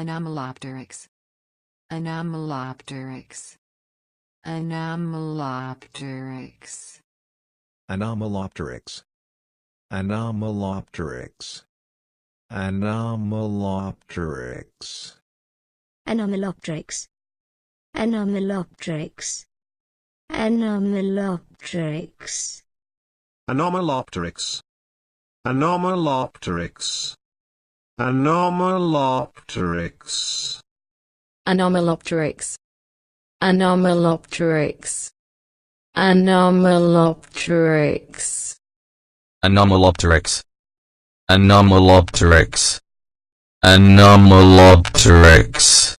Anomalopteryx. Anomalopteryx. Anomalopteryx. Anomalopteryx. Anomalopteryx. Anomalopteryx. Anomalopteryx. Anomalopteryx. Anomalopteryx. Anomalopteryx. Anomalopteryx. Anomalopteryx. Anomalopteryx. Anomalopteryx. Anomalopteryx. Anomalopteryx. Anomalopteryx. Anomalopteryx.